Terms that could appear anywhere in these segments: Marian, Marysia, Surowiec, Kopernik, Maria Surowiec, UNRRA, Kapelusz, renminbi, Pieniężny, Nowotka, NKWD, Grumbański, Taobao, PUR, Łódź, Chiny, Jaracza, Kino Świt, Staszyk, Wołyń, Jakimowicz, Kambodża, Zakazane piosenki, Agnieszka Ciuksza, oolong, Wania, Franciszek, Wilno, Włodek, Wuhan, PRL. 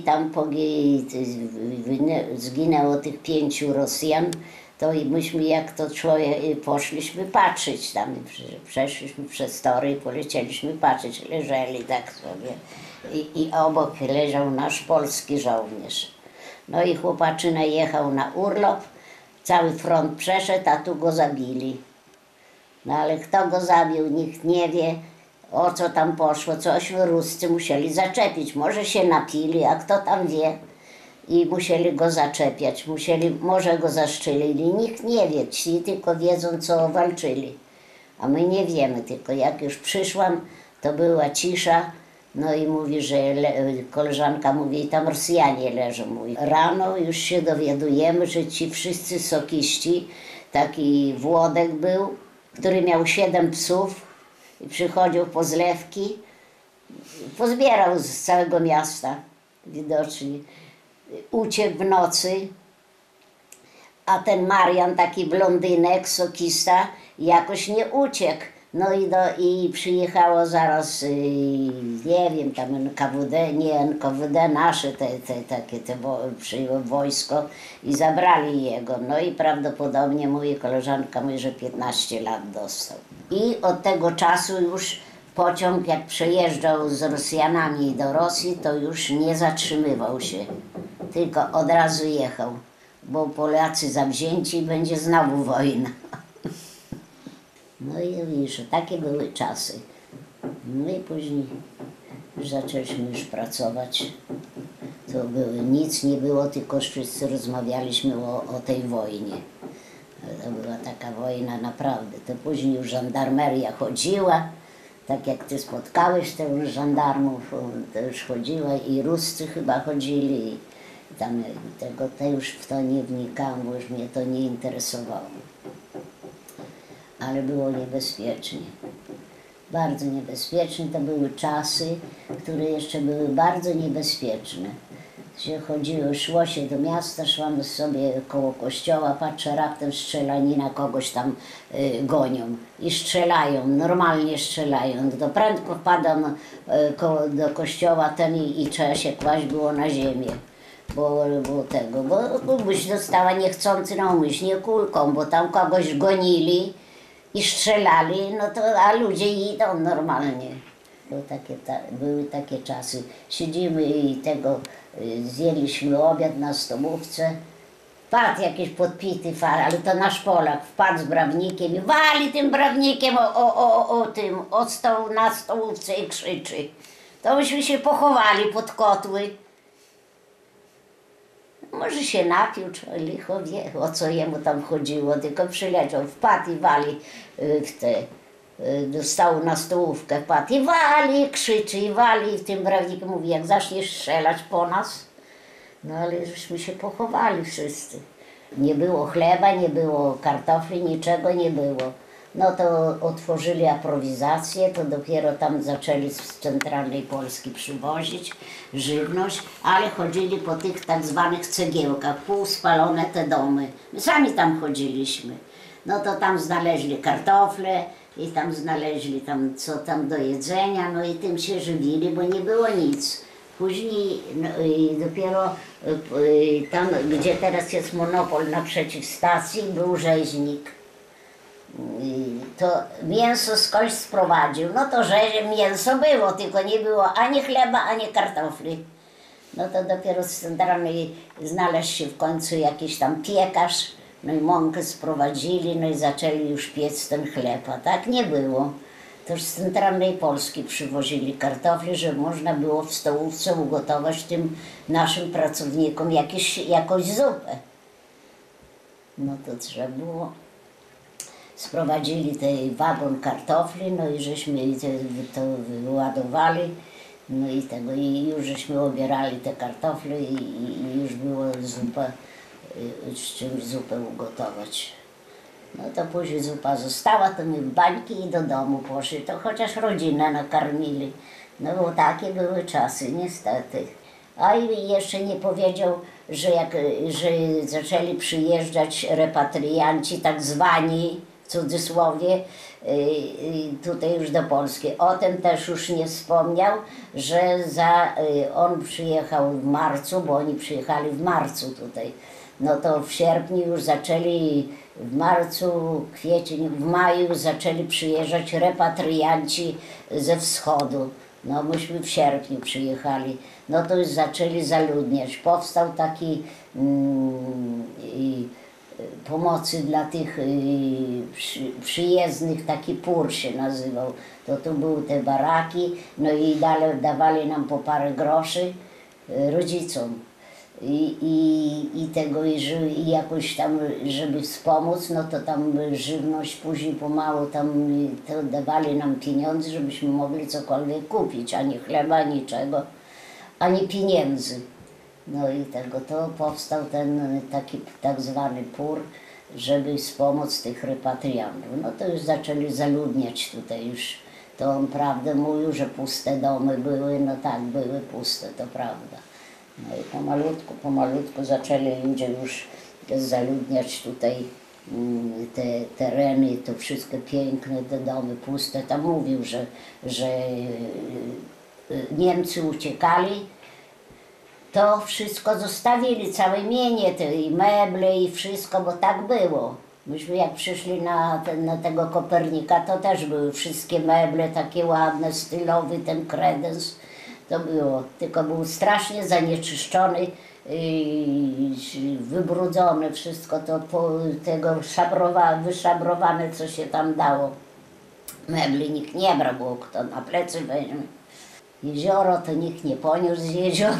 i tam zginęło tych 5 Rosjan, to i myśmy jak to człowiek poszliśmy patrzeć tam, przeszliśmy przez tory i polecieliśmy patrzeć, leżeli tak sobie i obok leżał nasz polski żołnierz. No i chłopaczyna jechał na urlop, cały front przeszedł, a tu go zabili. No ale kto go zabił, nikt nie wie, o co tam poszło, coś Ruscy musieli zaczepić, może się napili, a kto tam wie. I musieli go zaczepiać, może go zaszczylili, nikt nie wie, ci tylko wiedzą, co walczyli. A my nie wiemy, tylko jak już przyszłam, to była cisza, no i mówi, że koleżanka mówi, tam Rosjanie leżą. Mówi. Rano już się dowiadujemy, że ci wszyscy sokiści, taki Włodek był, który miał 7 psów i przychodził po zlewki, pozbierał z całego miasta widocznie. Uciekł w nocy, a ten Marian, taki blondynek, sokista, jakoś nie uciekł. No i przyjechało zaraz, nie wiem, tam NKWD, nie NKWD, nasze takie przyjęło wojsko i zabrali jego. No i prawdopodobnie moja koleżanka mówi, że 15 lat dostał. I od tego czasu już pociąg, jak przejeżdżał z Rosjanami do Rosji, to już nie zatrzymywał się. Tylko od razu jechał, bo Polacy zawzięci i będzie znowu wojna. No i wiesz, takie były czasy. No i później zaczęliśmy już pracować. To było, nic nie było, tylko wszyscy rozmawialiśmy o tej wojnie. To była taka wojna naprawdę. To później już żandarmeria chodziła. Tak jak ty spotkałeś tych żandarmów, to już chodziła i Ruscy chyba chodzili. Tam, to już w to nie wnikałam, bo już mnie to nie interesowało. Ale było niebezpiecznie. Bardzo niebezpieczne. To były czasy, które jeszcze były bardzo niebezpieczne. Się chodziło, szło się do miasta, szłam sobie koło kościoła, patrzę, raptem strzelanina, kogoś tam gonią. I strzelają, normalnie strzelają. Do prędko wpadam do kościoła ten i trzeba się kłaść było na ziemię. Bo Kubuś dostała niechcący na umyślnie kulką, bo tam kogoś gonili i strzelali, no to a ludzie idą normalnie. Były takie czasy. Siedzimy i zjedliśmy obiad na stołówce. Wpadł jakiś podpity far, ale to nasz Polak, wpadł z brawnikiem i wali tym brawnikiem na stołówce i krzyczy. To myśmy się pochowali pod kotły. Może się napił, licho wie, o co jemu tam chodziło, tylko przyleciał, wpadł i wali dostał na stołówkę, wpadł i wali, krzyczy i wali, i w tym brawnikiem mówi, jak zaczniesz strzelać po nas, no ale żeśmy się pochowali wszyscy. Nie było chleba, nie było kartofli, niczego nie było. No to otworzyli aprowizację, to dopiero tam zaczęli z centralnej Polski przywozić żywność, ale chodzili po tych tak zwanych cegiełkach, półspalone te domy. My sami tam chodziliśmy. No to tam znaleźli kartofle i tam znaleźli tam co tam do jedzenia, no i tym się żywili, bo nie było nic. Później no, i dopiero tam, gdzie teraz jest monopol naprzeciw stacji, był rzeźnik. To mięso skądś sprowadził, no to że mięso było, tylko nie było ani chleba, ani kartofli. No to dopiero z centralnej znalazł się w końcu jakiś tam piekarz, no i mąkę sprowadzili, no i zaczęli już piec ten chleb, a tak nie było. To z centralnej Polski przywozili kartofli, żeby można było w stołówce ugotować tym naszym pracownikom jakąś zupę. No to trzeba było. Sprowadzili ten wagon kartofli, no i żeśmy to wyładowali, no i tego, i już żeśmy obierali te kartofle i już było zupa, z czym zupę ugotować. No to później zupa została, to my w bańki i do domu poszli, to chociaż rodzinę nakarmili. No bo takie były czasy niestety. A i jeszcze nie powiedział, że zaczęli przyjeżdżać repatrianci tak zwani, cudzysłowie tutaj już do Polski. O tym też już nie wspomniał, że on przyjechał w marcu, bo oni przyjechali w marcu tutaj. No to w sierpniu już zaczęli, w marcu, kwiecień, w maju zaczęli przyjeżdżać repatrianci ze wschodu. No myśmy w sierpniu przyjechali, no to już zaczęli zaludniać. Powstał taki pomocy dla tych przyjezdnych, taki PUR się nazywał. To tu były te baraki, no i dalej dawali nam po parę groszy rodzicom. I jakoś tam, żeby wspomóc, no to tam żywność później pomału tam to dawali nam pieniądze, żebyśmy mogli cokolwiek kupić, ani chleba, ani niczego, ani pieniędzy. No i tego to powstał ten taki tak zwany PUR, żeby wspomóc tych repatriantów. No to już zaczęli zaludniać tutaj już. To on prawdę mówił, że puste domy były, no tak, były puste, to prawda. No i pomalutku zaczęli ludzie już zaludniać tutaj te tereny, to wszystkie piękne, te domy puste. Tam mówił, że Niemcy uciekali, to wszystko zostawili, całe mienie, te i meble i wszystko, bo tak było. Myśmy jak przyszli na tego Kopernika, to też były wszystkie meble takie ładne, stylowy ten kredens. To było, tylko był strasznie zanieczyszczony, wybrudzony, wszystko to wyszabrowane, co się tam dało. Mebli nikt nie brał, bo kto na plecy weźmie. Jezioro to nikt nie poniósł z jeziora.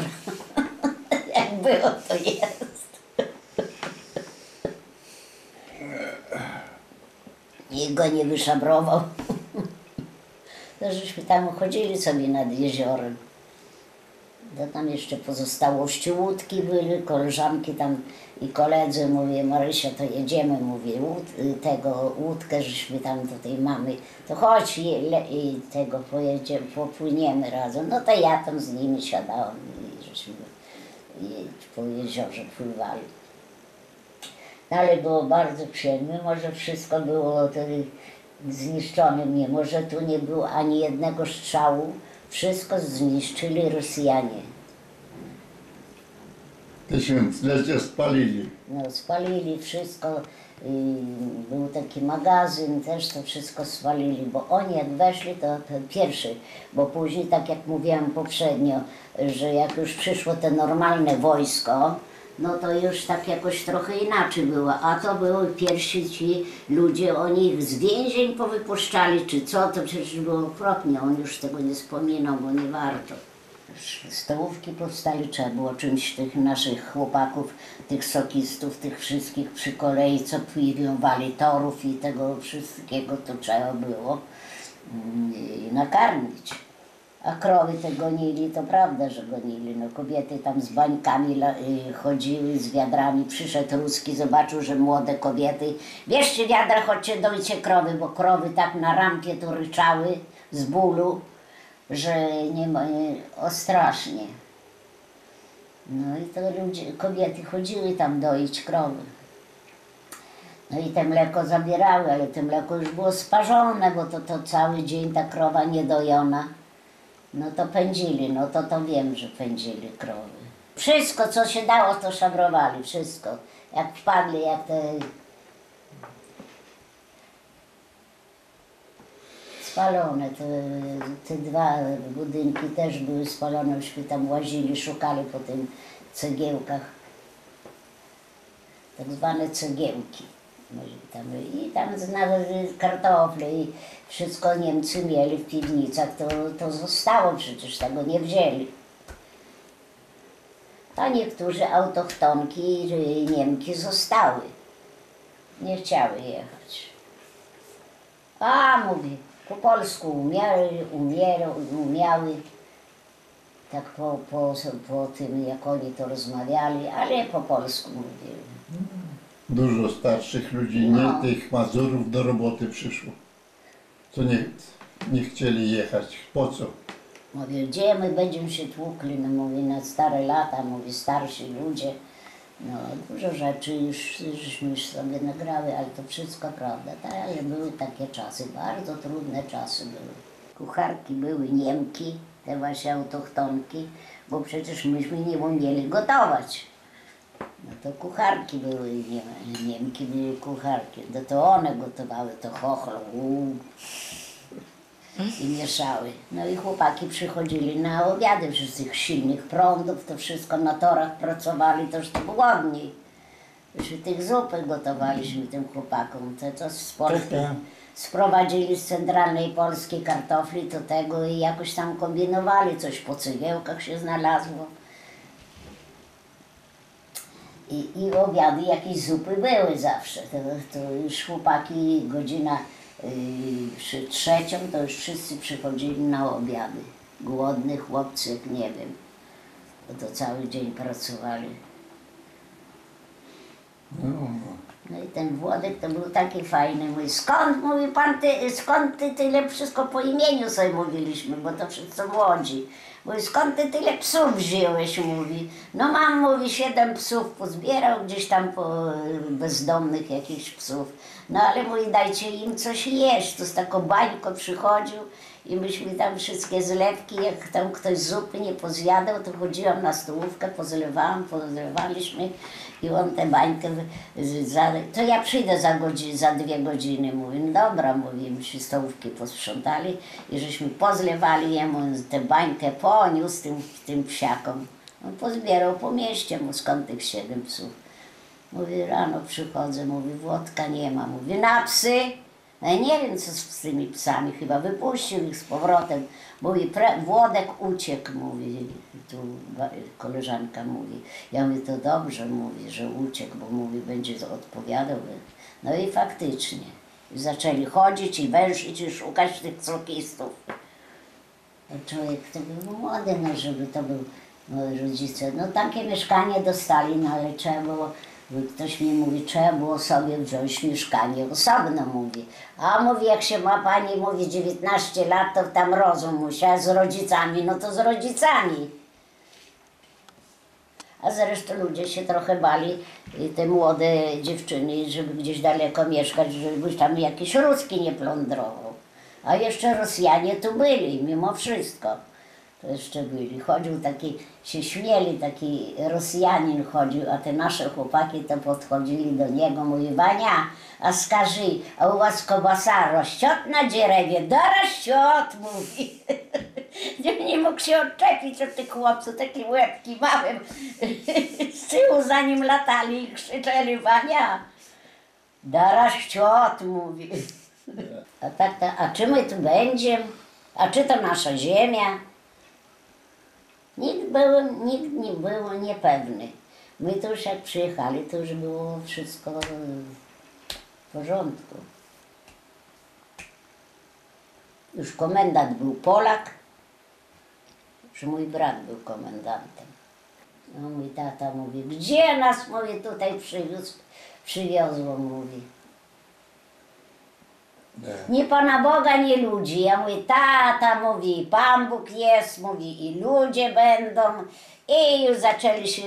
Jak było, to jest. Nikt go nie wyszabrował. To żeśmy tam chodzili sobie nad jeziorem. To tam jeszcze pozostałości łódki były, koleżanki tam i koledzy, mówię, Marysia, to jedziemy, mówię, łódkę żeśmy tam tutaj mamy, to chodź i tego pojedziemy, popłyniemy razem. No to ja tam z nimi siadałam i żeśmy po jeziorze pływali. No ale było bardzo przyjemne, może wszystko było tutaj zniszczone, mimo że tu nie było ani jednego strzału. Wszystko zniszczyli Rosjanie. Tysiąclecie spalili. No, spalili wszystko. Był taki magazyn, też to wszystko spalili, bo oni jak weszli, to pierwszy, bo później, tak jak mówiłam poprzednio, że jak już przyszło to normalne wojsko, no to już tak jakoś trochę inaczej było, a to były pierwsi ci ludzie, oni ich z więzień powypuszczali, czy co, to przecież było okropnie, on już tego nie wspominał, bo nie warto. Stołówki powstały, trzeba było czymś tych naszych chłopaków, tych sokistów, tych wszystkich przy kolei, co piwiowali, torów i tego wszystkiego, to trzeba było nakarmić. A krowy te gonili, to prawda, że gonili. No, kobiety tam z bańkami chodziły, z wiadrami. Przyszedł Ruski, zobaczył, że młode kobiety. Bierzcie wiadra, chodźcie, dojcie krowy, bo krowy tak na rampie to ryczały z bólu, że nie ma, strasznie. No i to kobiety chodziły tam doić krowy. No i te mleko zabierały, ale to mleko już było sparzone, bo to cały dzień ta krowa niedojona. No to pędzili, no to wiem, że pędzili krowy. Wszystko, co się dało, to szabrowali, wszystko. Jak wpadli, jak te... Spalone, te dwa budynki też były spalone, myśmy tam łazili, szukali po tym cegiełkach. Tak zwane cegiełki. I tam nawet kartofle i wszystko Niemcy mieli w piwnicach, to zostało, przecież tego nie wzięli. To niektórzy autochtonki i Niemki zostały, nie chciały jechać. A mówi, po polsku umiały, tak po tym jak oni to rozmawiali, ale po polsku mówili. Dużo starszych ludzi, nie tych Mazurów, do roboty przyszło. To nie chcieli jechać. Po co? Mówię, gdzie my będziemy się tłukli? No, mówi, na stare lata, mówi, starsi ludzie. No, dużo rzeczy już żeśmy sobie nagrały, ale to wszystko prawda, tak? Ale były takie czasy, bardzo trudne czasy były. Kucharki były Niemki, te właśnie autochtonki, bo przecież myśmy nie umieli gotować. No to kucharki były, Niemki były kucharki, no to one gotowały, to chochl, i mieszały. No i chłopaki przychodzili na obiady, wszystkich silnych prądów, to wszystko na torach pracowali, to już to głodniej. Już tych zupy gotowaliśmy tym chłopakom, to z Polski. Sprowadzili z centralnej Polski kartofli do tego i jakoś tam kombinowali, coś po cegiełkach się znalazło. I obiady, jakieś zupy były zawsze. To już chłopaki godzina przy trzecią to już wszyscy przychodzili na obiady. Głodny chłopcy, nie wiem, bo to cały dzień pracowali. No i ten Włodek to był taki fajny, mówi, skąd, mówi pan, skąd ty tyle, wszystko po imieniu sobie mówiliśmy, bo to wszystko w Łodzi. Mówi, skąd ty tyle psów wziąłeś, mówi. No mam, mówi, 7 psów pozbierał, gdzieś tam po bezdomnych jakichś psów. No ale mówi, dajcie im coś jeść, to z taką bańką przychodził i myśmy tam wszystkie zlewki, jak tam ktoś zupy nie pozjadał, to chodziłam na stołówkę, pozlewaliśmy i on tę bańkę, to ja przyjdę za 2 godziny, mówi, no dobra, mówi, myśmy stołówki posprzątali i żeśmy pozlewali jemu tę bańkę, poniósł tym psiakom. On pozbierał po mieście, mu skąd tych 7 psów. Mówi, rano przychodzę, mówi, Włodka nie ma, mówi, na psy. No ja nie wiem, co z tymi psami, chyba wypuścił ich z powrotem. Mówi, Włodek uciekł, mówi, tu koleżanka mówi. Ja mówię, to dobrze, mówi, że uciekł, bo mówi, będzie odpowiadał. No i faktycznie, zaczęli chodzić i węszyć i szukać tych cokistów. Człowiek to był młody, no żeby to był, no, rodzice, no takie mieszkanie dostali, no ale trzeba było. Ktoś mi mówi, trzeba było sobie wziąć mieszkanie osobno, mówi. A mówi, jak się ma pani, mówi, 19 lat, to tam rozum musiała z rodzicami, no to z rodzicami. A zresztą ludzie się trochę bali, te młode dziewczyny, żeby gdzieś daleko mieszkać, żeby tam jakiś Ruski nie plądrował. A jeszcze Rosjanie tu byli, mimo wszystko. To jeszcze byli. Chodził taki, się śmieli, taki Rosjanin chodził, a te nasze chłopaki to podchodzili do niego, mówi, Wania, a skaży, a u was kobasa rozciot na dzierewie? Da rozciot, mówi. Nie mógł się odczepić od tych chłopców, takie łebki małe. Z tyłu za nim latali i krzyczeli, Wania, da rozciot, mówi. A tak, a czy my tu będziemy? A czy to nasza ziemia? Nikt nie był niepewny. My tu już jak przyjechali, to już było wszystko w porządku. Już komendant był Polak, już mój brat był komendantem. No, mój tata mówi, gdzie nas, mówi, tutaj przywiozło, mówi. Nie Pana Boga, nie ludzi. Ja mówię, tata mówi, Pan Bóg jest, mówi, i ludzie będą. I już zaczęli się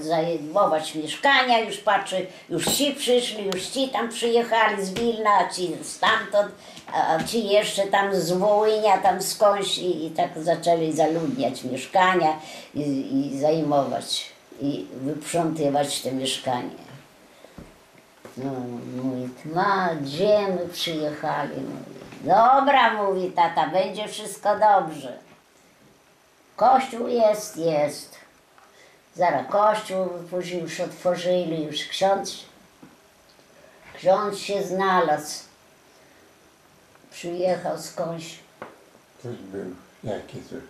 zajmować mieszkania, już patrzy, już ci przyszli, już ci tam przyjechali z Wilna, a ci stamtąd, a ci jeszcze tam z Wołynia, tam skądś i tak zaczęli zaludniać mieszkania i zajmować, i wyprzątywać te mieszkania. No, mówi, ma, gdzie my przyjechali? Mówi, dobra, mówi tata, będzie wszystko dobrze. Kościół jest. Zaraz kościół później już otworzyli, już ksiądz się znalazł. Przyjechał skądś. Coś był, jaki coś.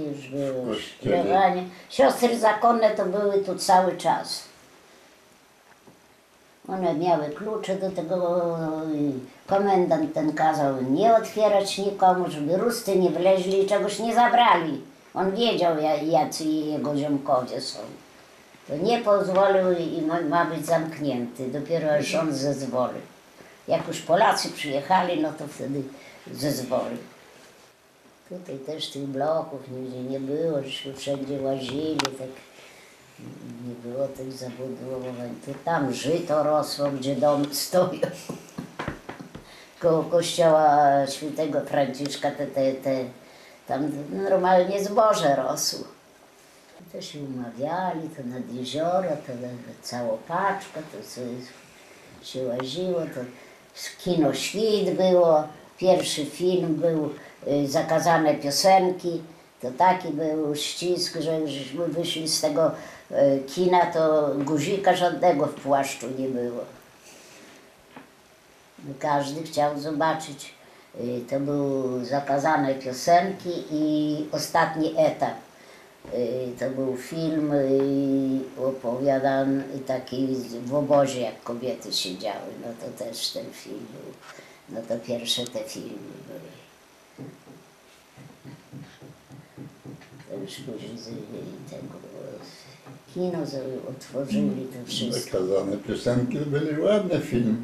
I już było śpiewanie. Siostry zakonne to były tu cały czas. One miały klucze do tego, komendant ten kazał nie otwierać nikomu, żeby Ruscy nie wleźli i czegoś nie zabrali. On wiedział, jacy jego ziomkowie są. To nie pozwolił i ma być zamknięty, dopiero aż on zezwoli. Jak już Polacy przyjechali, no to wtedy zezwoli. Tutaj też tych bloków nigdzie nie było, żeśmy wszędzie łazili, tak nie było tych zabudowań. Tu tam żyto rosło, gdzie dom stoją. Koło kościoła świętego Franciszka tam normalnie zboże rosło. To się umawiali, to nad jezioro, to całopaczka, to się łaziło, to Kino Świt było, pierwszy film był, Zakazane piosenki, to taki był ścisk, że żeśmy wyszli z tego kina, to guzika żadnego w płaszczu nie było. Każdy chciał zobaczyć, to były Zakazane piosenki i ostatni etap. To był film opowiadany taki w obozie, jak kobiety siedziały, no to też ten film był, no to pierwsze te filmy były. To już później tego kino otworzyli to wszystko. Zakazane piosenki były ładne filmy.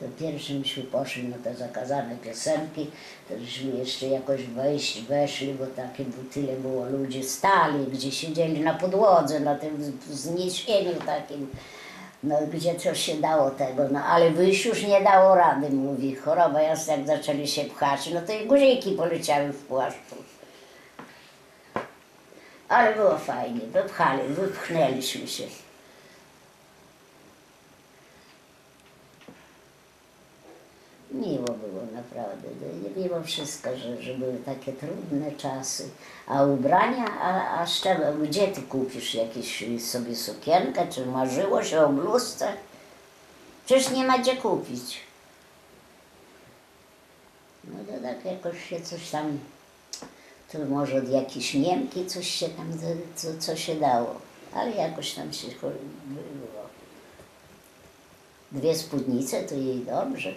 To pierwszymśmy poszli na te zakazane piosenki, to żeśmy jeszcze jakoś weszli, bo takie tyle było, ludzie stali, gdzie siedzieli na podłodze, na tym zniesieniu takim, no gdzie coś się dało tego, no ale wyjść już nie dało rady, mówi, choroba jasna, jak zaczęli się pchać, no to i guziki poleciały w płaszczu. Ale było fajnie, wypchnęliśmy się. Miło było naprawdę, mimo wszystko, że były takie trudne czasy, a ubrania, a szczerze, gdzie ty kupisz jakieś sobie sukienkę, czy marzyło się o bluzce? Przecież nie ma gdzie kupić. No to tak jakoś się coś tam, to może od jakiejś Niemki coś się tam, co się dało, ale jakoś tam się było. Dwie spódnice to jej dobrze.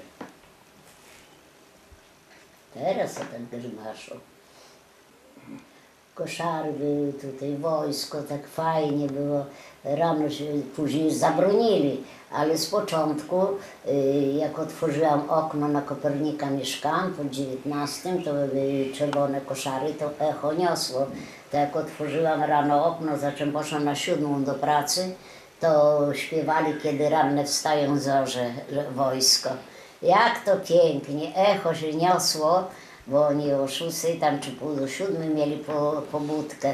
Teraz ten grzmaszu. Koszary były tutaj, wojsko, tak fajnie było. Rano się później zabronili, ale z początku, jak otworzyłam okno na Kopernika, mieszkałam po 19, to były czerwone koszary, to echo niosło. To jak otworzyłam rano okno, za czym poszłam na 7 do pracy, to śpiewali, kiedy ranne wstają zorze, wojsko. Jak to pięknie, echo się niosło, bo oni o 6 tam czy pół do 7 mieli pobudkę.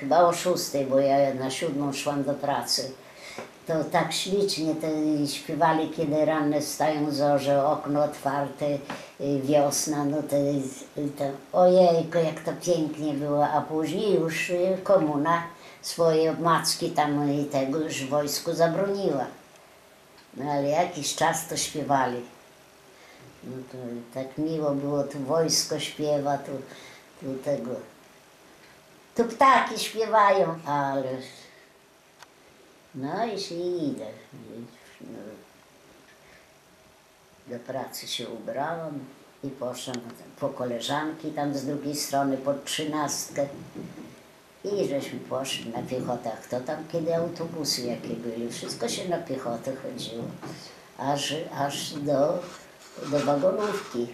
Chyba o 6, bo ja na 7 szłam do pracy. To tak ślicznie te śpiewali, kiedy ranne wstają zorze, okno otwarte, wiosna, no to ojejko, jak to pięknie było, a później już komuna swoje macki tam i tego już wojsku zabroniła. No ale jakiś czas to śpiewali. No to tak miło było, tu wojsko śpiewa, tu tego. Tu ptaki śpiewają, ale. No i się idę. No. Do pracy się ubrałam i poszłam po koleżanki tam z drugiej strony pod 13. I żeśmy poszli na piechotach, to tam kiedy autobusy jakie były, wszystko się na piechotę chodziło, aż do wagonówki.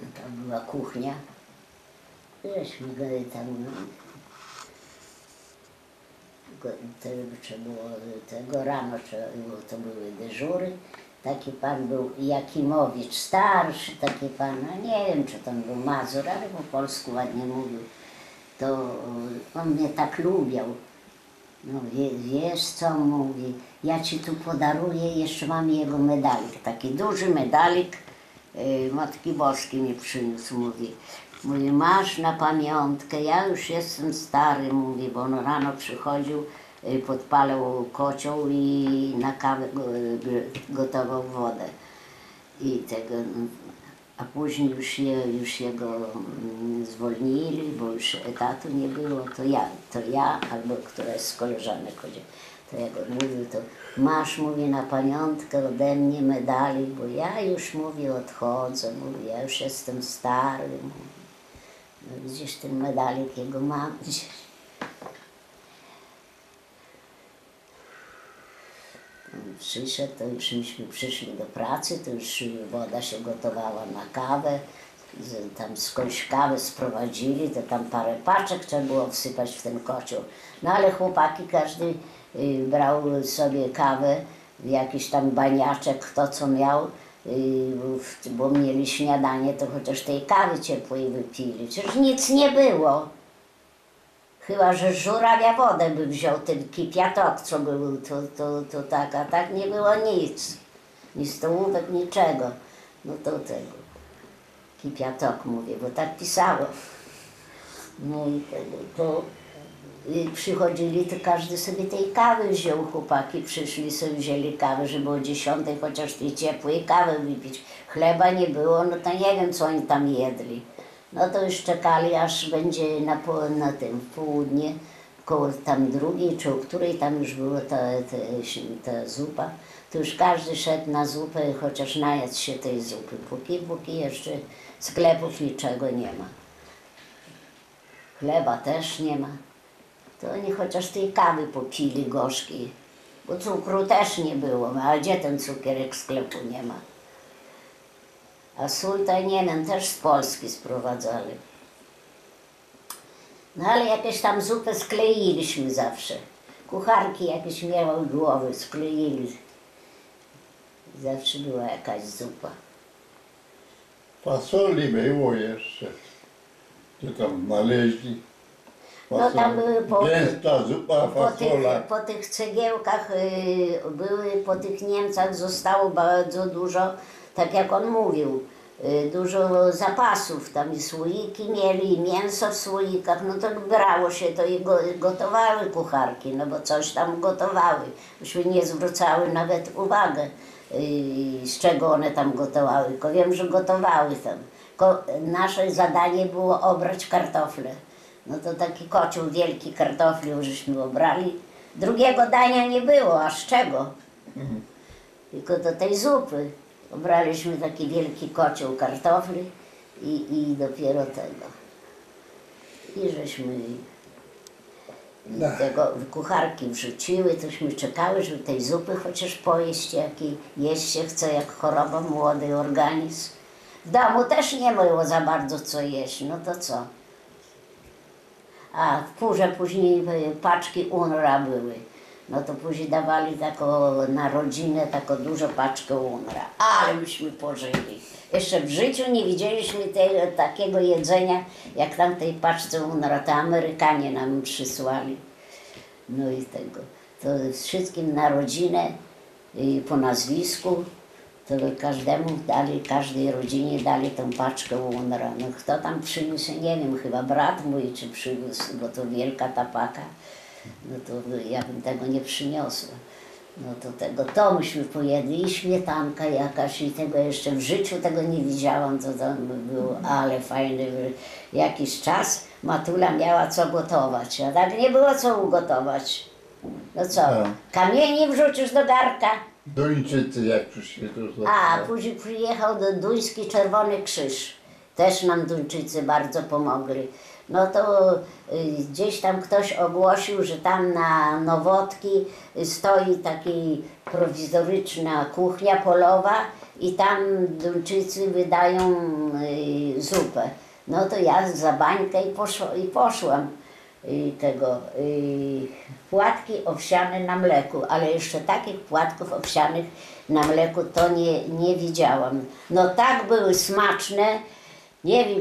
Tam była kuchnia, żeśmy tam, trzeba było tego rano, to były dyżury. Taki pan był Jakimowicz, starszy taki pan, no nie wiem czy tam był Mazur, ale po polsku ładnie mówił. To on mnie tak lubiał. No wiesz co, mówi, ja ci tu podaruję, jeszcze mam jego medalik, taki duży medalik Matki Boskiej mi przyniósł, mówi, masz na pamiątkę, ja już jestem stary, mówi, bo on rano przychodził, podpalał kocioł i na kawę gotował wodę i tego. A później już jego zwolnili, bo już etatu nie było, to ja albo któraś z koleżanek chodzi. To jak on mówił, to masz, mówi, na pamiątkę ode mnie medali, bo ja już, mówi, odchodzę, mówi, ja już jestem stary, mówi. No widzisz, ten medalik jego mam gdzieś. Przyszedł, to już myśmy przyszli do pracy, to już woda się gotowała na kawę, tam skądś kawę sprowadzili, to tam parę paczek trzeba było wsypać w ten kocioł. No ale chłopaki, każdy brał sobie kawę, jakiś tam baniaczek, kto co miał, bo mieli śniadanie, to chociaż tej kawy ciepłej wypili. Przecież nic nie było. Chyba że żurawia wodę by wziął, ten kipiatok, co był, to tak, a tak nie było nic. Nic stołówek, niczego. No to tego. Kipiatok mówię, bo tak pisało. No i to przychodzili, to każdy sobie tej kawy wziął, chłopaki przyszli sobie, wzięli kawę, żeby o 10:00 chociaż tej ciepłej kawy wypić. Chleba nie było, no to nie wiem, co oni tam jedli. No to już czekali, aż będzie na tym południe, koło tam drugiej, czy o której tam już była ta zupa, to już każdy szedł na zupę, chociaż najadł się tej zupy. Póki jeszcze sklepów niczego nie ma. Chleba też nie ma. To oni chociaż tej kawy popili gorzkiej, bo cukru też nie było, a gdzie ten cukierek, sklepu nie ma. A sól to nie wiem, też z Polski sprowadzali. No ale jakieś tam zupę skleiliśmy zawsze. Kucharki jakieś miały głowy, skleili. Zawsze była jakaś zupa. Fasoli było jeszcze, czy tam znaleźli. No tam były po tych cegiełkach, były po tych Niemcach, zostało bardzo dużo, tak jak on mówił, dużo zapasów, tam i słoiki mieli, i mięso w słoikach, no to brało się to i gotowały kucharki, no bo coś tam gotowały, myśmy nie zwracały nawet uwagę, z czego one tam gotowały, tylko wiem, że gotowały tam. Nasze zadanie było obrać kartofle. No to taki kocioł wielki kartofli żeśmy obrali. Drugiego dania nie było, a z czego? Tylko do tej zupy. Obraliśmy taki wielki kocioł kartofli i dopiero tego. I żeśmy tego kucharki wrzuciły, tośmy czekały, żeby tej zupy chociaż pojeść, jeść się chce, jak choroba, młody organizm. W domu też nie było za bardzo co jeść, no to co? A w Purze później paczki UNRRA były. No to później dawali taką na rodzinę, taką dużą paczkę UNRRA. Ale myśmy pożyli. Jeszcze w życiu nie widzieliśmy takiego jedzenia, jak tam tej paczce UNRRA. To Amerykanie nam przysłali. No i tego. To wszystkim na rodzinę, po nazwisku, to każdemu dali, każdej rodzinie dali tą paczkę UNRRA. No kto tam przyniósł, nie wiem, chyba brat mój czy przyniósł, bo to wielka ta paka. No to ja bym tego nie przyniosła. No to tego, to myśmy pojedli i śmietanka jakaś i tego jeszcze w życiu tego nie widziałam, co tam było, ale fajny jakiś czas matula miała co gotować, a tak nie było co ugotować. No co, kamieni wrzucisz do garka? Duńczycy jak przyszli to. A później przyjechał do Duński Czerwony Krzyż. Też nam Duńczycy bardzo pomogli. No to gdzieś tam ktoś ogłosił, że tam na Nowotki stoi taka prowizoryczna kuchnia polowa i tam Duńczycy wydają zupę. No to ja za bańkę i poszłam. Płatki owsiane na mleku, ale jeszcze takich płatków owsianych na mleku to nie widziałam. No tak były smaczne. Nie wiem,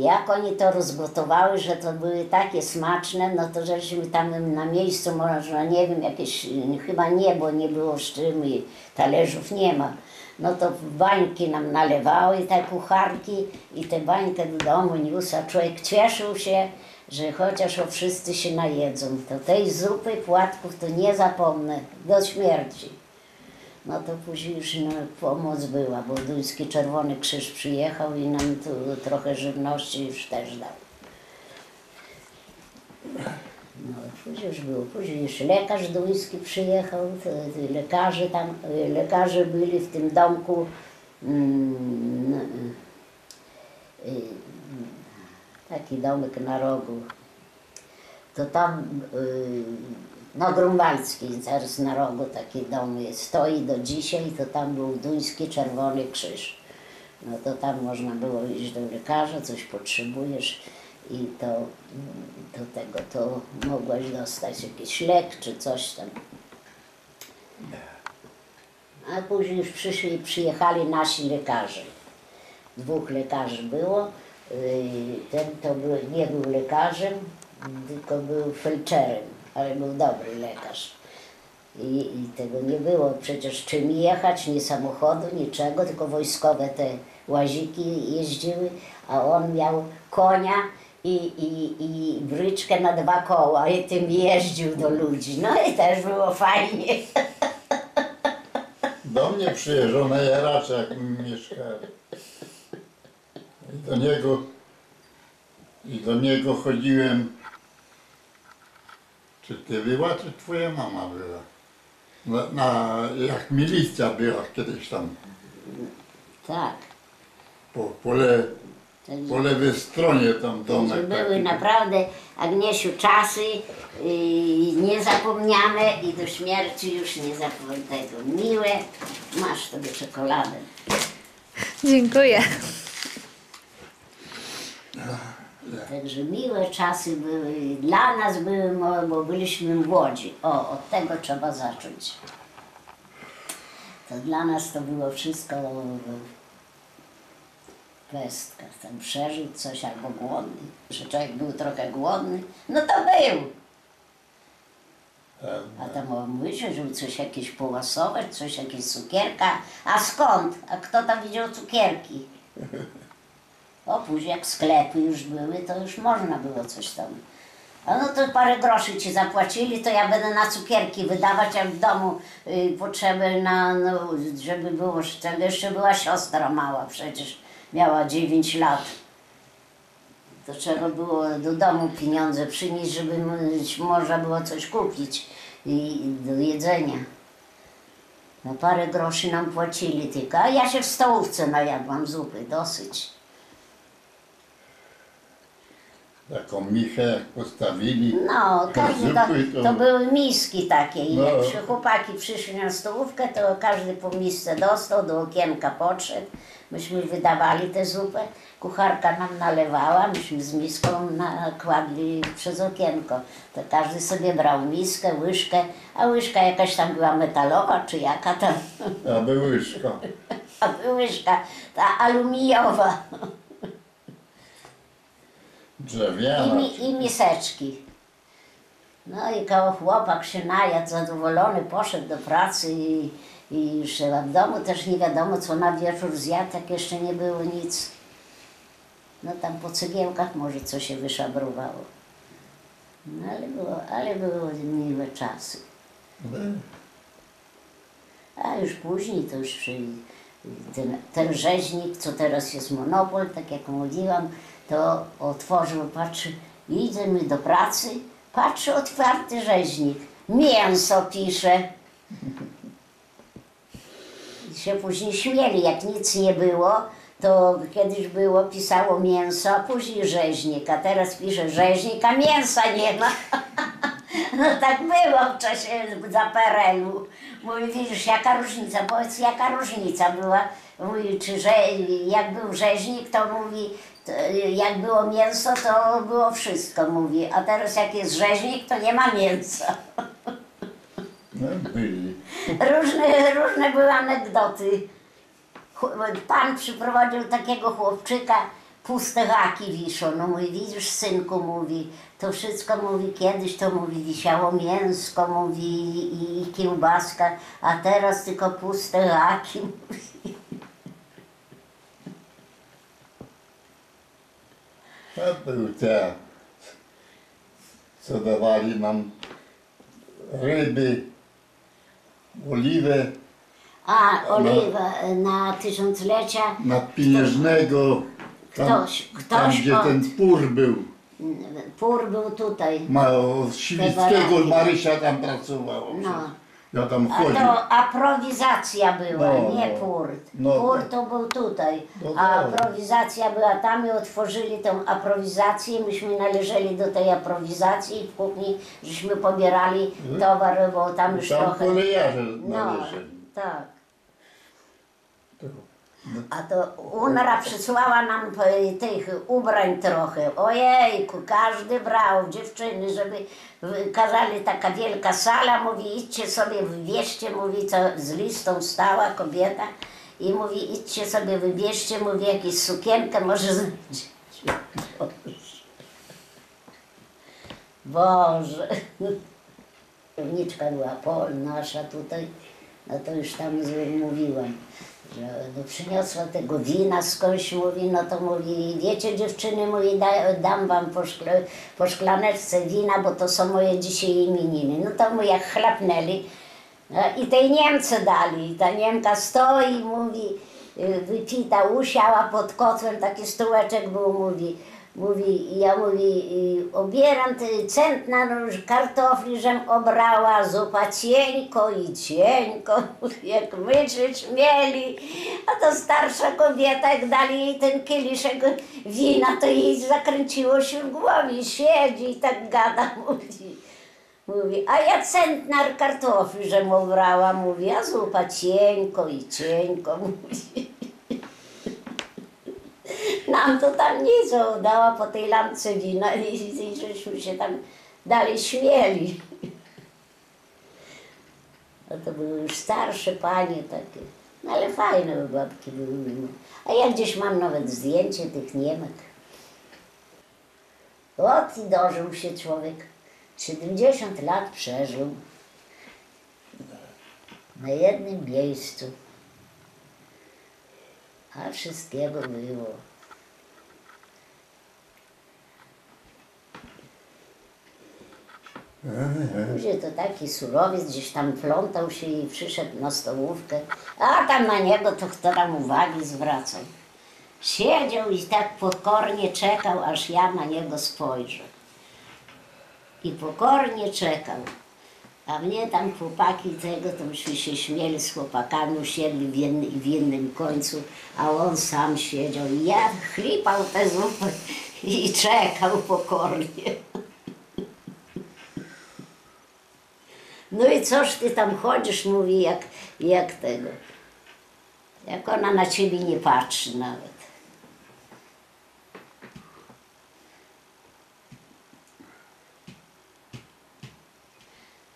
jak oni to rozgotowały, że to były takie smaczne, no to żeśmy tam na miejscu, można, nie wiem, jakieś, chyba nie, bo nie było szczym i talerzów nie ma. No to bańki nam nalewały, te kucharki i tę bańkę do domu niósł, a człowiek cieszył się, że chociaż wszyscy się najedzą, to tej zupy płatków to nie zapomnę do śmierci. No to później już pomoc była, bo Duński Czerwony Krzyż przyjechał i nam tu trochę żywności już też dał. No później już było, później już lekarz duński przyjechał, lekarze byli w tym domku, taki domek na rogu, to tam no Grumbański, zaraz na rogu taki dom jest, stoi do dzisiaj, to tam był Duński Czerwony Krzyż. no to tam można było iść do lekarza, coś potrzebujesz i to mogłaś dostać jakiś lek czy coś tam. A później już przyjechali nasi lekarze. Dwóch lekarzy było. Ten to nie był lekarzem, tylko był felczerem, ale był dobry lekarz. I tego nie było przecież czym jechać, nie samochodu, niczego, tylko wojskowe te łaziki jeździły, a on miał konia i bryczkę na 2 koła i tym jeździł do ludzi. No i też było fajnie. Do mnie przyjeżdżał na Jaracza, jak mieszkałem. I do niego chodziłem. Czy ty była, czy twoja mama była? Jak milicja była kiedyś tam. Tak. Po lewej stronie tam domek. Były taki. Naprawdę, Agniesiu, czasy niezapomniane i do śmierci już nie zapomnę tego. Miłe, masz tobie czekoladę. Dziękuję. Także miłe czasy były, dla nas były, bo byliśmy młodzi. O, od tego trzeba zacząć. To dla nas to było wszystko pestka. Tam przeżyć coś albo głodny. Że człowiek był trochę głodny, no to był. A tam mówiliśmy, żeby coś jakieś połasować, coś jakieś cukierka. A skąd? A kto tam widział cukierki? O, później jak sklepy już były, to już można było coś tam. A no to parę groszy ci zapłacili, to ja będę na cukierki wydawać, jak w domu potrzeby na, no, żeby było, jeszcze była siostra mała, przecież miała 9 lat. To trzeba było do domu pieniądze przynieść, żeby można było coś kupić i do jedzenia. No parę groszy nam płacili tylko, a ja się w stołówce najadłam zupy, dosyć. Taką michę jak postawili. No, każdy to były miski takie i no. Jak się chłopaki przyszli na stołówkę, to każdy po misce dostał, do okienka podszedł. Myśmy wydawali tę zupę, kucharka nam nalewała, myśmy z miską nakładli przez okienko. To każdy sobie brał miskę, łyżkę, a łyżka jakaś tam była metalowa czy jaka tam. A by łyżka, ta aluminiowa. I miseczki. No i koło chłopak się najadł, zadowolony, poszedł do pracy i już w domu też nie wiadomo co na wieczór zjadł, tak jeszcze nie było nic. No tam po cegiełkach może coś się wyszabrowało. No ale było miłe czasy. A już później to już ten rzeźnik, co teraz jest monopol, tak jak mówiłam, to otworzył, patrzy, idziemy do pracy, patrzy, otwarty rzeźnik, mięso pisze. I się później śmieli, jak nic nie było, to kiedyś było, pisało mięso, a później rzeźnik, a teraz pisze rzeźnik, a mięsa nie ma. No tak było w czasie za PRL-u. Mówi, widzisz, jaka różnica, powiedz, jaka różnica była. Mówi, jak był rzeźnik, to mówi, jak było mięso, to było wszystko, mówi, a teraz jak jest rzeźnik, to nie ma mięsa. No, byli. Różne były anegdoty. Pan przyprowadził takiego chłopczyka, puste haki wiszą, no mówi, widzisz synku, mówi, to wszystko, mówi, kiedyś to, mówi, wisiało mięsko, mówi, i kiełbaska, a teraz tylko puste haki, mówi. To był te, co dawali nam ryby, oliwę. A, oliwa na tysiąclecia. Na Pieniężnego, tam gdzie ten pór był. Pór był tutaj. Od Świdzkskiego Marysia tam pracowała. No. Ja tam chodził. To aprowizacja była, no, nie pór. No, pór to był tutaj, a aprowizacja była tam i otworzyli tą aprowizację. Myśmy należeli do tej aprowizacji i w kuchni żeśmy pobierali towar, bo tam już trochę... Tam kolejarze należeli. No, tak. A to UNRRA przysłała nam tych ubrań trochę. Ojejku, każdy brał, dziewczyny, żeby kazali, taka wielka sala, mówi, idźcie sobie, wybierzcie, mówi, co z listą stała kobieta i mówi, idźcie sobie, wybierzcie, mówi, jakąś sukienkę może znajdziecie. Boże. Równiczka była nasza tutaj, no to już tam mówiłam, że no przyniosła tego wina skądś, mówi, no to mówi, wiecie dziewczyny, mówi, dam wam po szklaneczce wina, bo to są moje dzisiaj imieniny. No to mu jak chlapnęli, no i tej Niemce dali, ta Niemka stoi, mówi, wypita, usiała pod kotłem, taki stółeczek był, mówi, ja mówi, obieram centna kartofli, żem obrała, zupa cienko i cienko, jak myśleć mieli. A to starsza kobieta, jak dali jej ten kieliszek wina, to jej zakręciło się w głowie, siedzi i tak gada, mówi, a ja centnar kartofli, żem obrała, mówi, a zupa cienko i cienko, mówi. Nam to tam nic udała po tej lampce wina i żeśmy się tam dalej śmieli. No to były już starsze panie takie, no ale fajne babki były. A ja gdzieś mam nawet zdjęcie tych Niemek. Ot i dożył się człowiek, 70 lat przeżył na jednym miejscu. A wszystkiego było. Później to taki Surowiec gdzieś tam plątał się i przyszedł na stołówkę, a tam na niego to kto tam uwagi zwracał. Siedział i tak pokornie czekał, aż ja na niego spojrzę. I pokornie czekał. A mnie tam chłopaki tego, to myśmy się śmieli z chłopakami, usiedli w jednym końcu, a on sam siedział i ja chlipał tę zupę i czekał pokornie. No i coż ty tam chodzisz, mówi, jak tego, jak ona na ciebie nie patrzy nawet.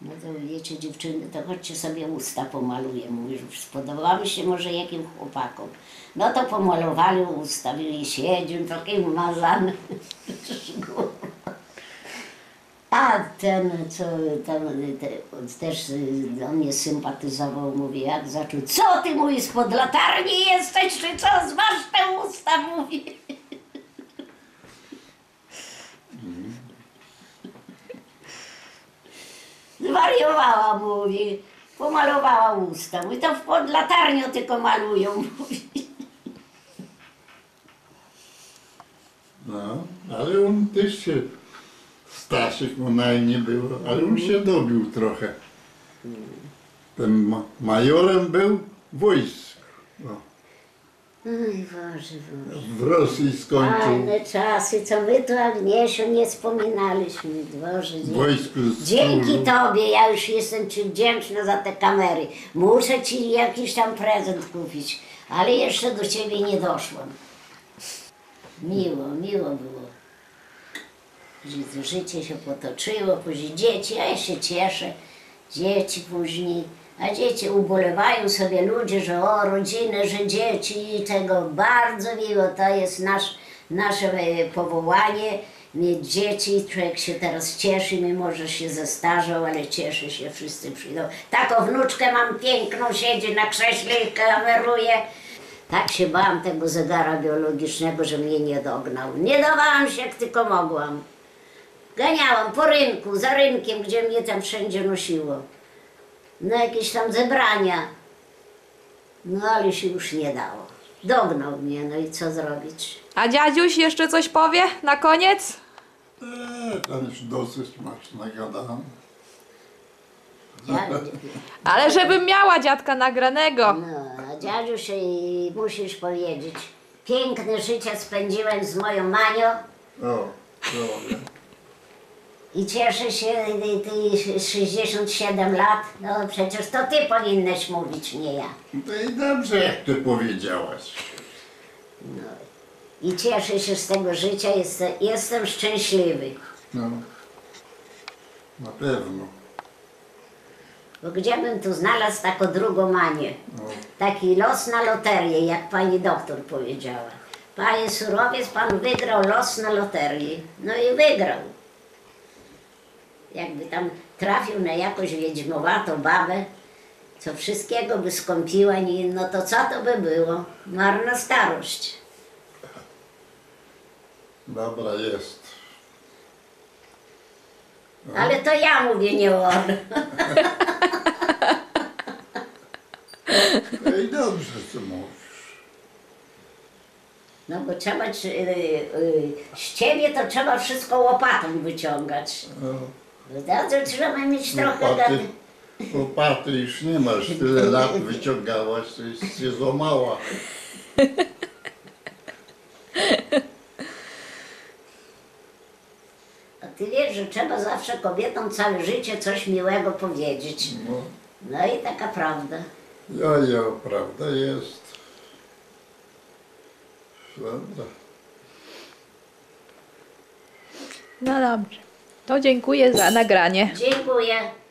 No to wiecie dziewczyny, to chodźcie sobie usta pomaluję, mówi, że spodobały się może jakim chłopakom. No to pomalowali usta, i siedził taki mazany. A ten, co tam też do mnie sympatyzował, mówi, jak zaczął, co ty, mówi, spod latarni jesteś, czy co, zważ te usta, mówi. Zwariowała, mówi, pomalowała usta, mówi, to pod latarnią tylko malują, mówi. No, ale on też się, Staszyk mu na imię było, ale on się dobił trochę. Ten majorem był wojsk. No. Oj Boże, Boże. W Rosji skończył. Fajne czasy, co my tu, Agniesiu, nie wspominaliśmy. Boże, dzięki Tobie, ja już jestem Ci wdzięczna za te kamery. Muszę Ci jakiś tam prezent kupić, ale jeszcze do Ciebie nie doszłam. Miło, miło było. Życie się potoczyło, później dzieci, a ja się cieszę. Dzieci później. A dzieci ubolewają sobie ludzie, że o rodzinę, że dzieci i tego bardzo miło. To jest nasze powołanie. Dzieci, człowiek się teraz cieszy, mimo że się zestarzał, ale cieszy się, wszyscy przyjdą. Taką wnuczkę mam piękną, siedzi na krześle i kameruje. Tak się bałam tego zegara biologicznego, że mnie nie dognał. Nie dawałam się, jak tylko mogłam. Ganiałam po rynku, za rynkiem, gdzie mnie tam wszędzie nosiło. Na jakieś tam zebrania. No ale się już nie dało. Dognał mnie, no i co zrobić? A dziadziuś jeszcze coś powie na koniec? Tam już dosyć masz nagadane. Ale żebym miała dziadka nagranego. No, a dziadziuś, musisz powiedzieć. Piękne życie spędziłem z moją Manią. O, i cieszy się ty 67 lat, no przecież to ty powinnaś mówić, nie ja. No i dobrze, jak ty powiedziałaś. No i cieszę się z tego życia, jestem szczęśliwy. No, na pewno. Bo gdzie bym tu znalazł taką drugomanię? No. Taki los na loterię, jak pani doktor powiedziała. Panie Surowiec, pan wygrał los na loterii. No i wygrał. Jakby tam trafił na jakąś wiedźmowatą babę, co wszystkiego by skąpiła, no to co to by było? Marna starość. Dobra jest. No. Ale to ja mówię, nie on. No i dobrze, co mówisz. No bo trzeba, z ciebie to trzeba wszystko łopatą wyciągać. No, trzeba mieć trochę gady. Łopaty już nie masz, tyle lat wyciągałaś, to się złamała. A ty wiesz, że trzeba zawsze kobietom całe życie coś miłego powiedzieć. No, no i taka prawda. Jojo, prawda jest. Prawda. No dobrze. To dziękuję za nagranie. Dziękuję.